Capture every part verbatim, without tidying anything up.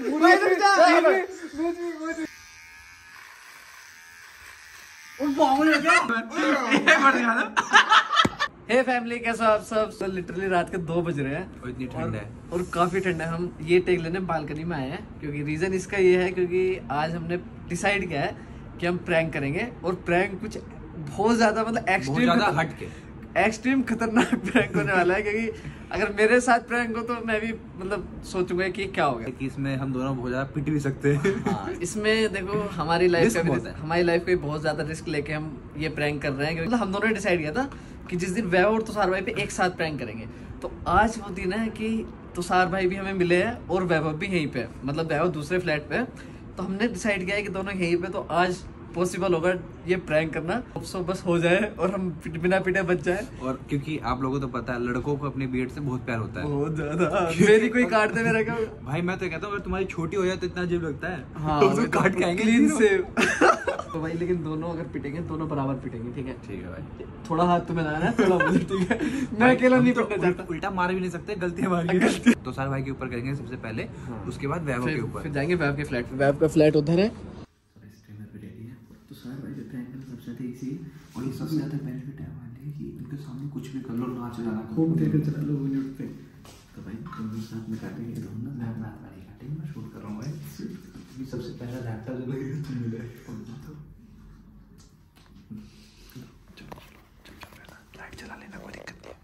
हे family, कैसे हो आप सब? तो लिटरली रात के दो बज रहे हैं और इतनी ठंड है और काफी ठंड है। हम ये टेक लेने बालकनी में आए हैं क्योंकि रीजन इसका ये है क्योंकि आज हमने डिसाइड किया है कि हम प्रैंक करेंगे और प्रैंक कुछ बहुत ज्यादा मतलब एक्सट्रीम हटके एक्सट्रीम खतरनाक प्रैंक होने वाला है क्योंकि अगर मेरे साथ प्रैंक हो तो मैं भी मतलब सोचूंगा कि क्या होगा कि इसमें हम दोनों बहुत ज्यादा पिट भी सकते हैं। हाँ, इसमें देखो हमारी लाइफ का भी हमारी लाइफ का बहुत ज्यादा रिस्क लेके हम ये प्रैंक कर रहे हैं क्योंकि हम दोनों ने डिसाइड किया था कि जिस दिन वैभव और तुषार भाई पे एक साथ प्रैंक करेंगे तो आज वो दिन है कि तुषार भाई भी हमें मिले हैं और वैभव भी यहीं पे, मतलब वैभव दूसरे फ्लैट पे, तो हमने डिसाइड किया है कि दोनों यहीं पे तो आज पॉसिबल होगा ये प्रैंक करना। सो बस हो जाए और हम बिना पिटे बच जाए। और क्योंकि आप लोगों को तो पता है लड़कों को अपने बीयर्ड से बहुत प्यार होता है, बहुत ज्यादा। मेरी कोई काट दे मेरा क्या भाई, मैं तो कहता हूँ अगर तुम्हारी छोटी हो जाए तो इतना अजीब लगता है। हाँ, तो तो काट खाएंगे क्लीन सेव तो भाई। लेकिन दोनों अगर पिटेंगे दोनों बराबर पिटेंगे, ठीक है? ठीक है भाई, थोड़ा हाथ तुम्हें लगाना है, थोड़ा मुझे, ठीक है? मैं अकेला नहीं पकड़ना चाहता, उल्टा मार भी नहीं सकते, गलती हमारी है। तो सारे भाई के ऊपर करेंगे सबसे पहले, उसके बाद वैभव के ऊपर, फिर जाएंगे वैभव के फ्लैट पे। वैभव का फ्लैट उधर है। और ये सबसे ज्यादा बेनिफिट है वाले कि उनके सामने कुछ भी कर लो, नाच गाना खूब देर तक चला लो यूट्यूब पे। तो भाई तुम साथ में काटेंगे तो हम ना रात वाली काटेंगे। मैं शूट कर रहा हूं भाई, ये सबसे पहला रात वाला लगेगा। तुम मिले चलो चलो पहला लाइट चला लेना, कोई दिक्कत क्या?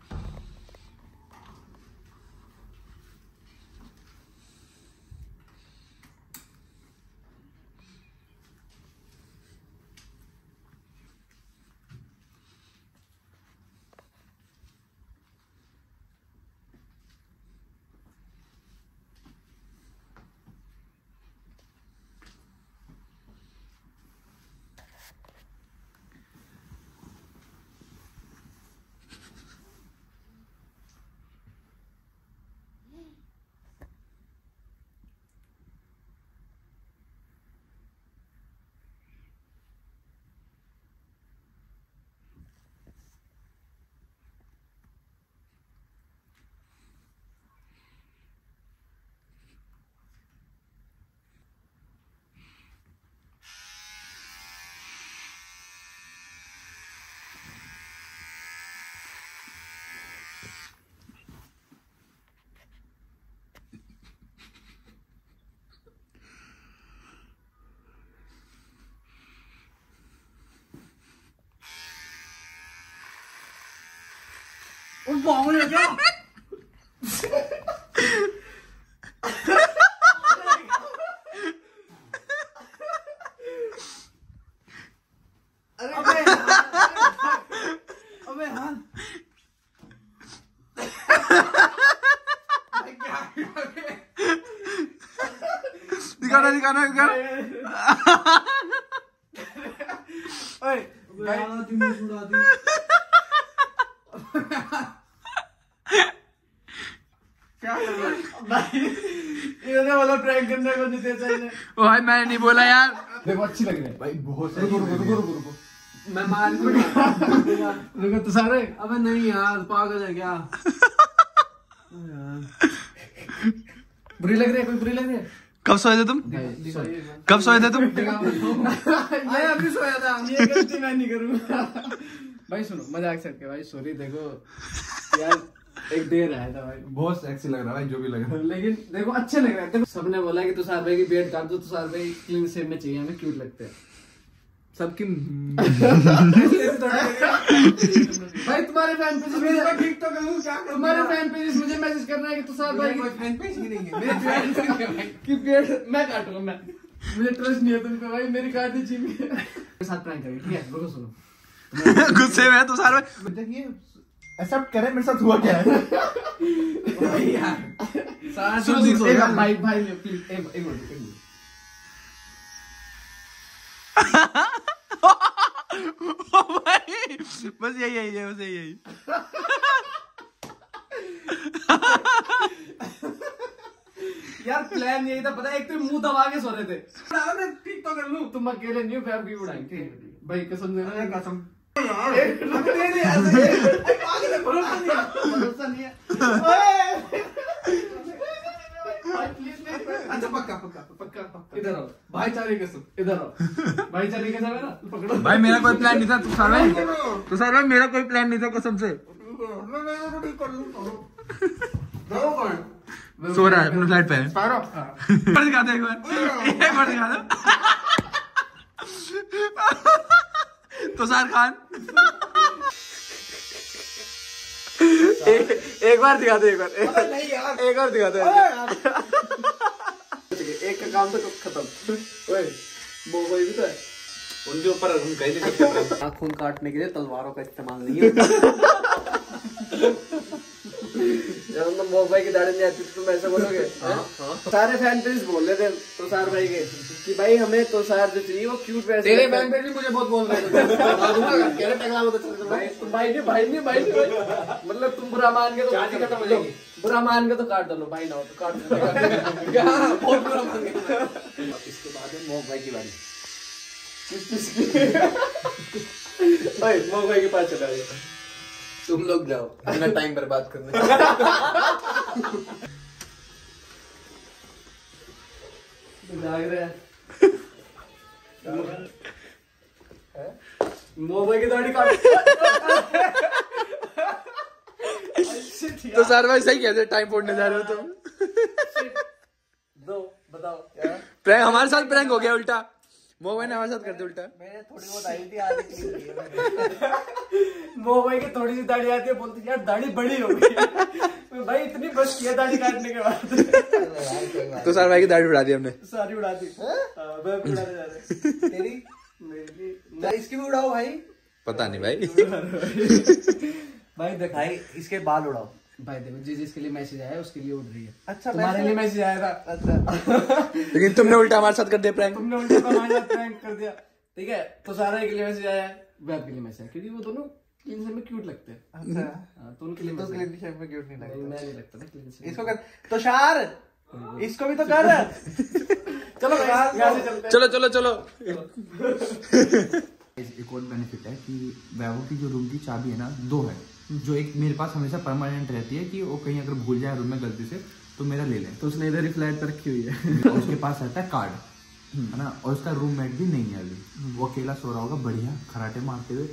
अरे अबे हाँ, दिखाना दिखाना दिखाना भाई, ये वाला प्रैंक करने को नहीं देता है। भाई मैंने नहीं बोला यार, देखो अच्छी लग रही है भाई, बहुत रुको रुको रुको मैं मार दूंगा। रुको तो सारे, अबे नहीं यार पागल है क्या यार? बुरी लग रही है, कोई बुरी लग रही है? कब सोए थे तुम? कब सोए थे तुम? अरे अभी सोया था, ये गलती मैं नहीं करूंगा भाई। सुनो मजाक करके भाई, सॉरी। देखो यार एक देर आया था भाई, बहुत सेक्सी लग रहा है भाई जो भी लग रहा है, लेकिन देखो अच्छे लग रहे हैं। सबने बोला कि तुषार भाई की बियर्ड काट दो, तुषार भाई क्लीन शेव में चाहिए हमें, क्यूट लगते हैं सबकी भाई तुम्हारे फैन पेज में ठीक तो करूं क्या? तुम्हारे फैन पेज मुझे मैसेज करना है कि तुषार भाई की फैन पेज ही नहीं है, मेरे फैन पेज है भाई कि बियर्ड मैं काटूंगा। मैं मुझे ट्रस्ट नहीं है तुम पे भाई, मेरी काट दीजिए। मेरे साथ प्रैंक करेंगे, ठीक है? रुको सुनो, गुस्से में है तुषार भाई, देखिए एक्सेप्ट करें मेरे साथ हुआ क्या है यार। भाई भाई प्लीज एक एक मिनट, ओ भाई बस यही यही है, बस यही यही यार प्लान यही था पता है। एक तो मुंह दबा के सो रहे थे, ठीक तो कर लूं। तुम अकेले न्यू फैब की उड़ाएंगे भाई, कसम दे रहा है, कसम नहीं है। अच्छा पक्का इधर आओ, भाईचारे के सब इधर आओ, भाईचारे के सब है ना, पकड़ो भाई। मेरा कोई प्लान नहीं था तुषार भाई, तुषार भाई मेरा कोई प्लान नहीं था कसम से। सो रहा है अपनी फ्लाइट पे, पर दिखा दो एक बार, एक बार दिखा दो तुषार खान, एक बार दिखा दो, एक बार एक बार दिखा दो, एक का काम तो खत्म। ओए वो कोई भी तो है, उनके ऊपर हम कहीं नहीं कर रहे। नाखून काटने के लिए तलवारों का इस्तेमाल नहीं होता। यार तुम मोबाइल की दाढ़ी नहीं आती तुम ऐसा बोलोगे? सारे फैन पेज बोल रहे थे तुषार भाई के कि भाई हमें तुषार जो चाहिए वो क्यूट वैसे। तेरे फैन पेज भी मुझे बहुत बोल रहे थे भाई ने भाई ने भाई मतलब तुम बुरा मान के तो खत्म हो जाएगी, बुरा मान के तो काट डालो भाई ना हो तो काट डालो। इसके बाद है मोबाइल की बारी, भाई मोबाइल के पास चला गया, तुम लोग जाओ बिना टाइम बर्बाद करने। जाग रहा है मोबाइल की दाढ़ी काट। तो सार भाई सही कहते, टाइम फोड़ने जा रहे हो तुम। दो बताओ क्या प्रैंक हमारे साथ प्रैंक हो गया उल्टा, मोबाइल ने हमारे साथ कर दिया उल्टा। मैंने थोड़ी बहुत आई थी आदि, मोबाइल की थोड़ी सी दाढ़ी आती है, बोलती यार दाढ़ी बड़ी हो गई भाई, इतनी बस किया दाढ़ी काटने के बाद। तो सार भाई की दाढ़ी उड़ा दी हमने, सारी उड़ा दी। तेरी मेरी इसकी भी उड़ाओ भाई, पता नहीं भाई भाई दिखाई इसके बाल उड़ाओ भाई। देखो जिस जिसके लिए मैसेज आया उसके लिए उड़ रही है। अच्छा तुम्हारे लिए मैसेज आया था? अच्छा लेकिन तुमने उल्टा हमारे साथ कर दिया प्रैंक, तुमने उल्टा हमारे साथ प्रैंक कर दिया। ठीक है तो सारा के लिए मैसेज आया, वैभव के लिए मैसेज आया, क्योंकि वो दोनों क्लीन में क्यूट लगते हैं। अच्छा तो उनके लिए मैसेज आया, में क्यूट नहीं लगता, मैं नहीं लगता था क्लीन से। इसको कर तुषार, इसको भी तो कर। चलो चलो चलो चलो। एक और बेनिफिट है कि वैभव की जो रूम की चाबी है ना दो है, जो एक मेरे पास हमेशा परमानेंट रहती है कि वो कहीं अगर भूल जाए रूम में गलती से तो मेरा ले ले, तो उसने इधर ही फ्लैट पर रखी हुई है। उसके पास रहता है कार्ड है ना, और उसका रूममेट भी नहीं है अभी, वो अकेला सो रहा होगा बढ़िया खराटे मारते हुए,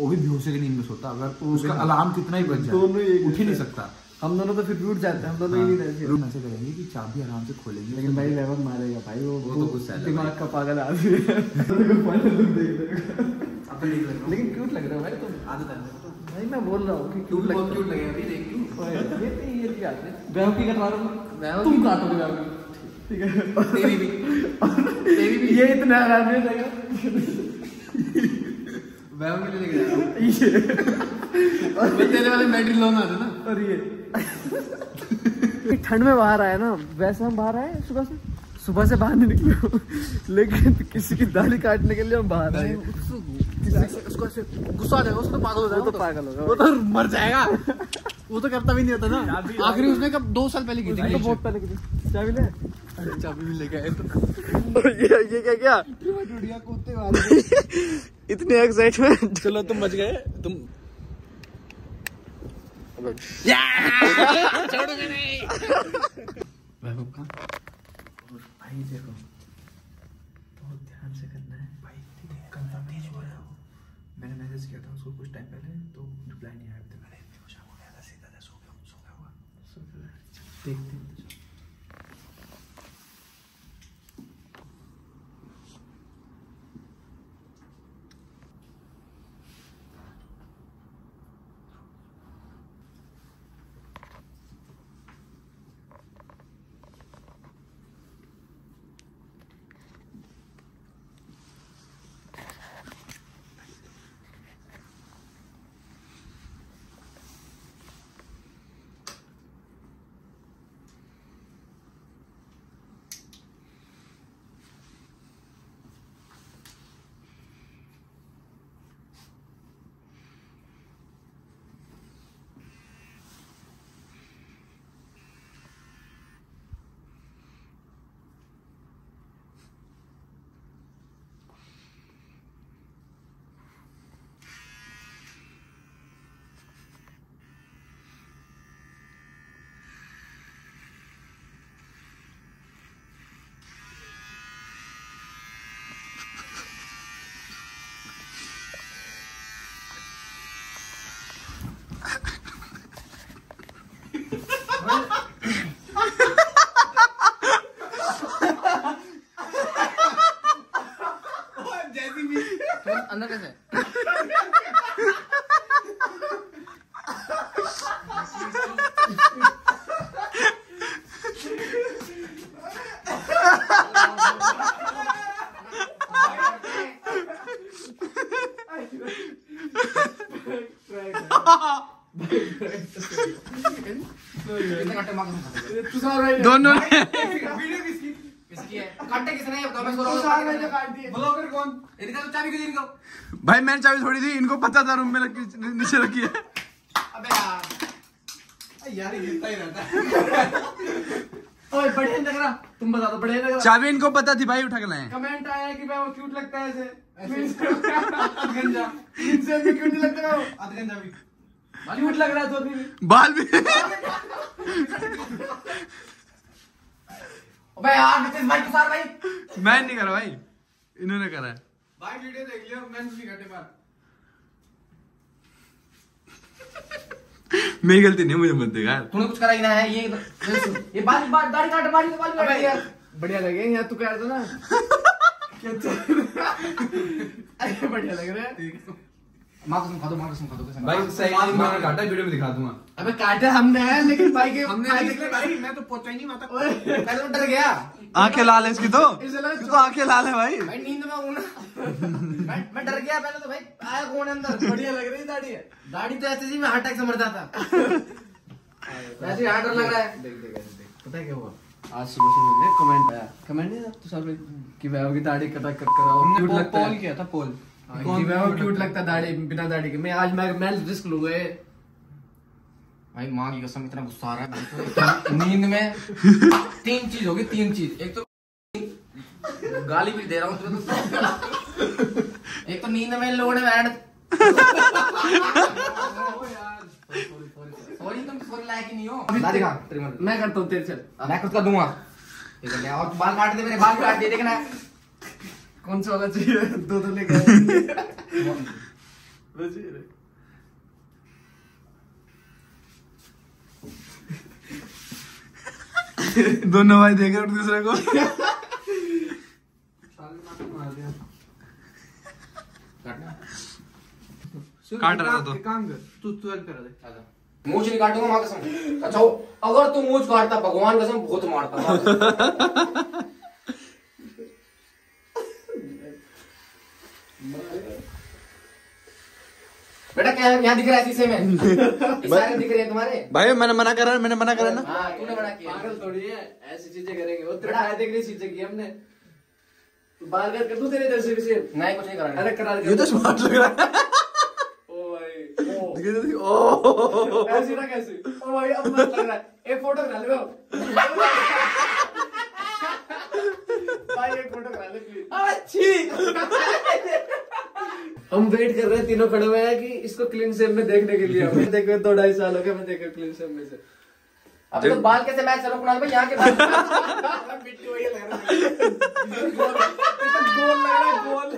वो भी बेहोशी की नींद में सोता। अगर तो उसका अलार्म कितना ही बज जाए उठ ही नहीं सकता। हम दोनों तो फिर रूट जाते हैं, हम दोनों ही रहते हैं। ऐसे करेंगे कि चाबी आराम से खोलेंगे, लेकिन भाई वैभव मारेगा भाई, वो तो गुस्सा है, दिमाग का पागल आदमी है। लेकिन क्यूट लग रहा है भाई तुम, आदत है भाई, मैं बोल रहा हूँ कि क्यूट लग क्यूट लगे अभी। देख ये तो ये क्या है, वैभव की कटवा रहा हूँ, तुम काटोगे वैभव की, ठीक है तेरी भी तेरी भी ये इतना आराम नहीं लगा वैभव के लिए लग रहा है। ये तेरे वाले मेडिल लोन आते ना, और ये ठंड में बाहर आया ना, वैसे हम बाहर आए सुबह से, सुबह से बाहर नहीं निकले, लेकिन किसी की दाढ़ी काटने के लिए हम बाहर आए। उसको गुस्सा आ जाएगा, उसको पागल हो जाएगा, तो पागल होगा वो तो मर जाएगा। वो तो करता भी नहीं होता ना, आखिरी उसने कब दो साल पहले की थी, तो बहुत पहले की थी। चाबी ले, अरे चाबी भी लेके आए। ये ये क्या क्या डुड़िया कूदते वाले, इतने एक्साइटमेंट। चलो तुम बच गए, तुम छोड़ोगे नहीं वैभव का। और भाई देखो बहुत ध्यान से करना है भाई, तेज हो रहा हो। मैंने मैसेज किया था उसको कुछ टाइम पहले, तो रिप्लाई नहीं आया, तो मैंने इतनी कोशिश हो गया था, सीधा था सो गया हूँ, सो गया होगा, सो गया। देखते हैं अंदर कैसे दोनों ने वीडियो किसकी किसकी है काटे किसने कमेंट करो। तुषार भाई ने काट दिए। ब्लॉगर कौन? इनका तो चाबी क्यों दी इनको? भाई मैंने चाबी थोड़ी दी इनको, पता था रूम में नीचे रखी है। अबे यार यार ये इतना ही रहता है। ओए बढ़िया लग रहा, तुम बता दो बढ़िया लग रहा। चाबी इनको पता थी भाई, उठा के लाए। कमेंट आया कि भाई वो क्यूट लगता है ऐसे ऐसे गंजा इनसे भी क्यूट लग रहा हो अदगंजा भी क्यूट लग रहा है तो भी बाल भी। भाई भाई तुषार भाई मैं नहीं करा भाई, इन्होंने करा है भाई। वीडियो देख लियो, मैं नहीं करते बात। मेरी गलती नहीं, मुझे मत दिखा। तूने कुछ करा ही ना है। ये ये बाल बाल दाढ़ी काट मारी तो बाल में बढ़िया बढ़िया लगे यार। तू कह रहा था ना क्या बढ़िया लग रहा है। ठीक है माँ कसम खा दो, माँ कसम खा दो कसम भाई। सही मैंने काटा, वीडियो में दिखा दूंगा। अबे काटा हमने है लेकिन भाई के हमने देख ले भाई। मैं तो पहुंचा ही नहीं माता। पहले तो डर गया। आंखें लाल है इसकी तो तो आंखें लाल है भाई। भाई नींद में हूं ना, मैं डर गया पहले तो भाई। आया कौन अंदर? बढ़िया लग रही दाढ़ी है। दाढ़ी तो ऐसे ही मैं हार्ट अटैक से मर जाता। वैसे हार्ट अटैक लग रहा है। देख देख देख पता है क्या हुआ? आज सुबह से मुझे कमेंट आया, कमेंट नहीं था तुषार भाई कि वैभव की दाढ़ी कटा कट कराओ क्यूट लगता है। पोल किया था पोल क्यूट लगता दाढ़ी बिना दाढ़ी के। मैं आज मैं मैं रिस्क लूंगा भाई। माँ की कसम इतना गुस्सा आ रहा है। नींद में तीन चीज होगी, तीन चीज। एक तो गाली भी दे रहा हूँ तो एक तो नींद में लोगों ने बैंड सॉरी तुम सॉरी लायक ही नहीं हो। मैं करता हूँ तेरे से, मैं खुद कर दूंगा। और बाल काट दे, मेरे बाल काट दे। देखना कौन सा वाला चाहिए? दो दो लेकर दोनों भाई देख रहे हो दूसरे को। काट रहा था तू तू कर दे। मूछ नहीं काटूंगा माँ कसम। अच्छा अगर तू मूछ काटता भगवान कसम बहुत मारता। बेटा क्या यहाँ दिख रहा है शीशे में? इशारे दिख रहे हैं तुम्हारे भाई। मैंने मना करा मैंने मना करा ना। हाँ तूने मना किया। पागल थोड़ी है, ऐसी चीजें करेंगे। वो तेरा है देख रही चीजें की हमने। तू बाल कर दूँ तेरे तरफ से भी से? नहीं कुछ नहीं कराना। अरे करा दे। ये तो स्मार्ट लग रहा है। ओ भाई ओ दिखे दिखे ओ ऐसी ना कैसी। ओ भाई अब मत लग रहा है। एक फोटो बना लो भाई, एक फोटो बना लो। अच्छी हम वेट कर रहे हैं, तीनों खड़े हुए हैं कि इसको क्लीन शेव में देखने के लिए। हमें देखे दो ढाई साल हो गए मैं देखे क्लीन शेव में से। अब तो बाल कैसे मैच करो कुणाल भाई? यहाँ के बाल गोल लग रहा है गोल।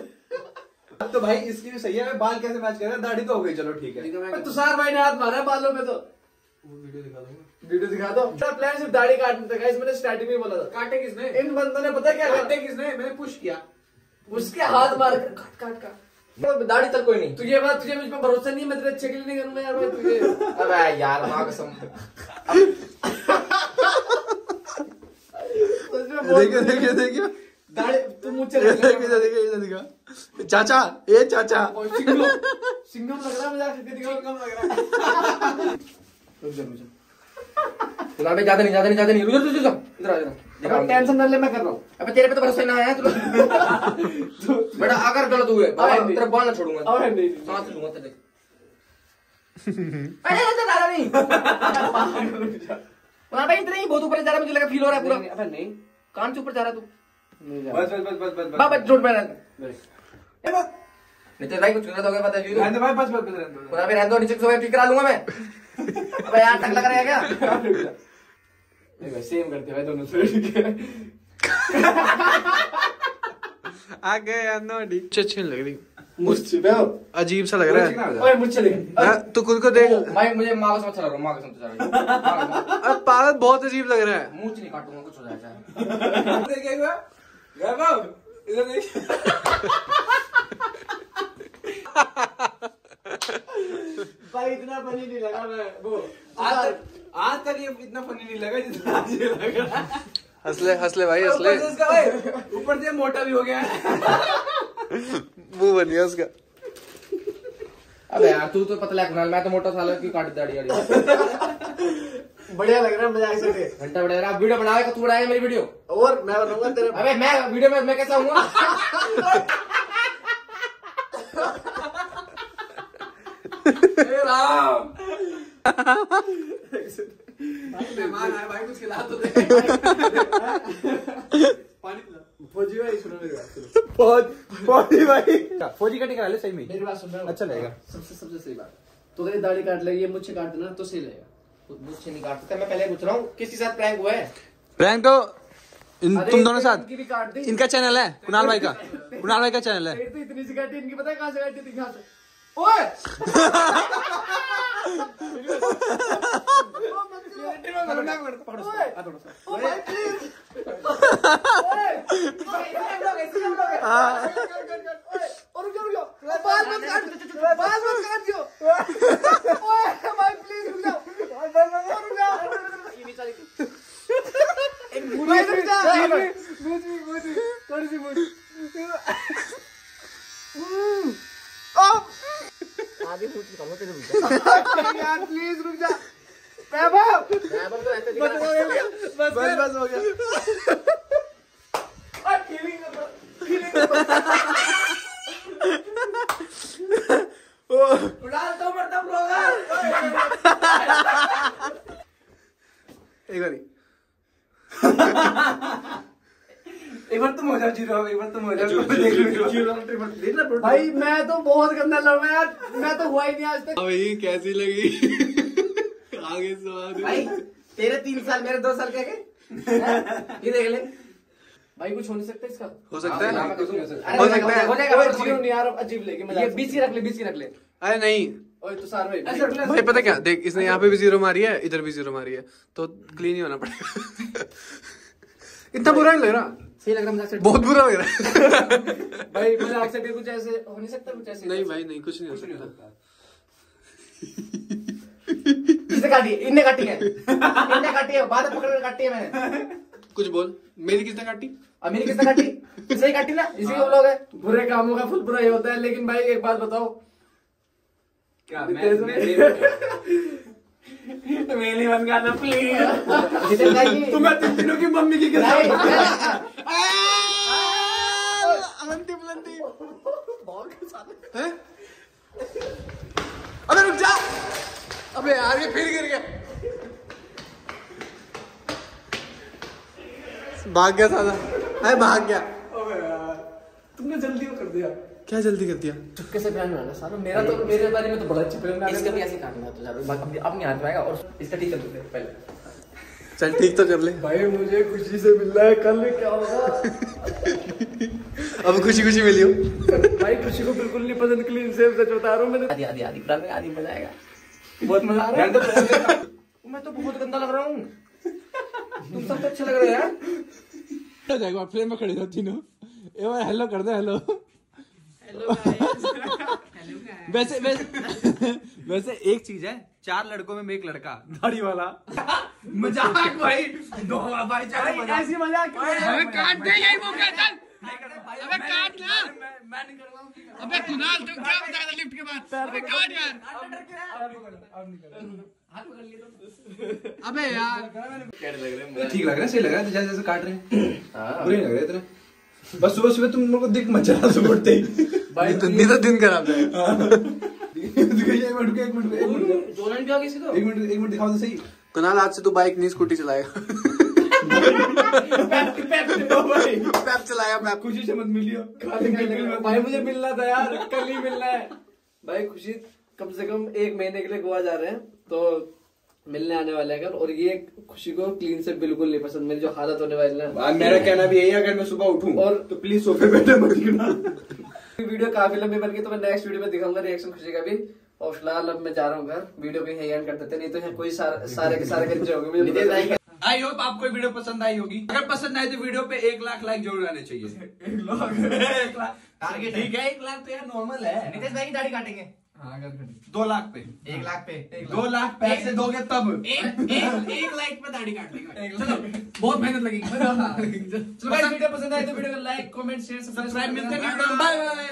अब तो भाई इसकी भी सही है, मैं बाल कैसे मैच कर रहा है। दाढ़ी तो हो गई चलो ठीक है। तुषार भाई ने हाथ मारा बालों में तो वीडियो दिखा दूंगा। वीडियो दिखा दो। प्लान सिर्फ दाढ़ी काटने का। मैंने स्टार्टिंग में बोला था काटे किसने? इन बंदों ने पता क्या काटे किसने? मैंने पुश किया, उसके हाथ मार काट काट का दाढ़ी तक। कोई नहीं तुझे बात तुझे मुझ पर भरोसा नहीं, मैं तेरे अच्छे के लिए नहीं करूंगा यार भाई तुझे। अबे यार माँ कसम देखिए देखिए देखिए दाढ़ी तू मुझे देखिए देखिए देखिए चाचा ये चाचा सिंगम सिंगम लग रहा है। मजाक करके दिखा कम लग रहा है। रुक जा रुक जा लाबे ज्यादा नहीं ज्यादा नहीं ज्यादा नहीं रुक जा रुक जा इधर आ जा। टेंशन ना ले मैं कर रहा हूँ। अबे तेरे पे तो भरोसा ना आया तू बेटा। अगर गलत हुए तेरे बाल ना छोड़ूंगा, सांस लूंगा तेरे। अरे दादा नहीं कुणाल भाई इतना ही बहुत ऊपर जा रहा है, मुझे लगा फील हो रहा है पूरा। अबे नहीं कान से ऊपर जा रहा तू। बस बस बस बस बस बस जोड़ में रहना नितिन भाई। कुछ गलत हो गया पता है रहने दो भाई। बस बस कुणाल भाई रहने दो, नीचे से ठीक करा लूंगा मैं। अबे यार टक लग रहा है क्या? सेम करते भाई दोनों अच्छी लग रही। अजीब सा लग रहा है। तू खुद को देख भाई। मुझे माँ कसम अच्छा लग रहा हूँ। पागल साथ बहुत अजीब लग रहा है। मूंछ नहीं काटूंगा, कुछ हो जाएगा। देखिए एक बार वैभव इधर देखिए भाई, इतना फनी नहीं लगा मैं वो आज आज तक, ये इतना फनी नहीं लगा जितना आज ये लग रहा है। हंसले हंसले भाई हंसले, ऊपर से मोटा भी हो गया मुंह बन गया उसका। अबे यार तू तो पतला है, मैं तो मोटा साला, क्यों काट दाढ़ी वाड़ी। बढ़िया लग रहा है, मजा ऐसे घंटा बढ़िया रहा। वीडियो बनाएगा तू, बनाएगा मेरी वीडियो और मैं बनाऊंगा तेरे। अबे मैं वीडियो में मैं कैसा हूंगा मेहमान आए भाई, कुछ खिला तो दे पानी पिला। फौजी भाई सुनो मेरी बात, बहुत फौजी भाई फौजी कटिंग करा ले सही में, मेरी बात सुन रहा हूं अच्छा लगेगा। सबसे सबसे सही बात तो तेरी दाढ़ी काट ले, ये मुझसे काट देना तो सही लगेगा। मुझसे नहीं काटता मैं, पहले पूछ रहा हूं किसके साथ प्रैंक हुआ है। प्रैंक तो इन तुम दोनों साथ, इनका चैनल है कुणाल भाई का, कुणाल भाई का चैनल है। तो इतनी सी काटी इनकी, पता है कहां से काटी थी? यहां से। ओए आगे फूट निकालो तेरे मुंह से यार, प्लीज रुक जा। वैभव वैभव तो ऐसे निकल, बस बस बस हो गया। और फीलिंग फीलिंग ओ उड़ाल तो मरता ब्लॉगर। एक बार एक बार तुम हो जाओ जीरो, एक बार तुम हो जाओ जीरो। भाई मैं तो बहुत गंदा लड़ रहा यार, मैं तो हुआ ही नहीं आज तक। भाई कैसी लगी आगे सवाल भाई, तेरे तीन साल मेरे दो साल क्या गए, ये देख ले भाई। कुछ हो नहीं सकता इसका, हो सकता है हो सकता है हो जाएगा। अजीब लेके बीस ही रख ले, बीस ही रख ले। अरे नहीं तुषार भाई भाई पता क्या देख, इसने यहाँ पे भी जीरो मारी है, इधर भी जीरो मारी है, तो क्लीन ही होना पड़ेगा। इतना बुरा नहीं लग रहा, सही लग रहा है मजाक से, बहुत बुरा लग रहा है भाई मजाक से। कुछ ऐसे हो नहीं सकता, कुछ ऐसे नहीं भाई, नहीं कुछ नहीं हो सकता। इसने काटी, इनने काटी है, इनने काटी है, बात पकड़ कर काटी है मैंने। कुछ बोल, मेरी किसने काटी? अब मेरी किसने काटी? सही काटी ना, इसी को लोग है बुरे कामों का फुल बुरा ही होता है। लेकिन भाई एक बात बताओ, क्या मेरे मन का ना प्लीज तुम्हें तुम तीनों की मम्मी की हैं? अबे रुक जा, अबे यार ये फिर गिर गया, भाग गया साला, अरे भाग गया। अबे यार तुमने जल्दी वो कर दिया, क्या जल्दी कर दिया? चुपके से प्लान बनाना सारा, मेरा तो मेरे बारे में तो बड़ा अच्छी प्लान है। इसका भी ऐसे काटना तो जरूर बाकी अपने हाथ में आएगा। और इसका ठीक कर दो पहले, चल ठीक तो कर ले भाई। मुझे खुशी से मिल रहा है, कल क्या होगा? अब खुशी खुशी मिली हो भाई, खुशी को बिल्कुल नहीं पसंद, क्लीन सेव सच बता रहा हूं मैं। आधी आधी आधी प्लान में आधी मजा आएगा, बहुत मजा आ रहा है। मैं तो बहुत गंदा लग रहा हूं, तुम सब अच्छा लग रहा है यार। क्या जाएगा फ्रेम में खड़े हो तीनों, ए भाई हेलो कर दे, हेलो हेलो गाइस। वैसे वैसे वैसे एक चीज है, चार लड़कों में मैं एक लड़का दाढ़ी वाला। मजाक भाई, दो भाई ऐसी मजाक काट दे, यही वो कहता है। अबे काट ना, मैं नहीं करूंगा। अबे कुणाल तुम क्या बता रहे लिफ्ट के बाद? अबे काट यार, हाथ पकड़ लिए। अबे यार क्या लग रहा है? ठीक लग रहा है, सही लग रहा है, जैसे जैसे काट रहे हैं बुरे लग रहे इतना। बस सुबह सुबह तुम लोग को दिख मचा सुबहते ही भाई, तो दिन तो दिन खराब है। एक मिनट एक मिनट एक मिनट जोलन भी आ गई इसको, एक मिनट एक मिनट दिखाओ तो सही। कुणाल आज से तू बाइक नहीं स्कूटी चलाएगा। पैप पैप दो भाई, पैप चलाया मैं। खुशी से मत मिलियो भाई, मुझे मिलना था यार, कल ही मिलना है भाई। खुशी कम से कम एक महीने के लिए गोवा जा रहे हैं, तो मिलने आने वाला है कल। और ये खुशी को क्लीन से बिल्कुल नहीं पसंद, मेरी जो हालत होने वाली है। मेरा कहना भी यही है, अगर मैं सुबह उठूं और तो प्लीज सोफे पे बैठे मत कुणाल। वीडियो काफी लंबी बन गई, तो मैं नेक्स्ट वीडियो में दिखाऊंगा रिएक्शन खुशी का भी। और फिलहाल अब मैं जा रहा हूँ घर, वीडियो को यही एंड कर देते, नहीं तो यहाँ कोई सारे के सारे गंजे होंगे मुझे। आई होप आपको वीडियो पसंद आई होगी। अगर पसंद आए तो वीडियो पे एक लाख लाइक जरूर आने चाहिए। एक लाख टारगेट है। ठीक है, एक लाख तो यार नॉर्मल है। नितेश भाई की दाढ़ी काटेंगे दो लाख पे, एक लाख पे, दो लाख पे से दोगे तब एक एक लाइक पे दाढ़ी काट लेंगे। चलो बहुत मेहनत लगेगी। चलो वीडियो पसंद आए तो वीडियो को लाइक, कमेंट, शेयर, सब्सक्राइब। मिलते हैं, बाय बाय।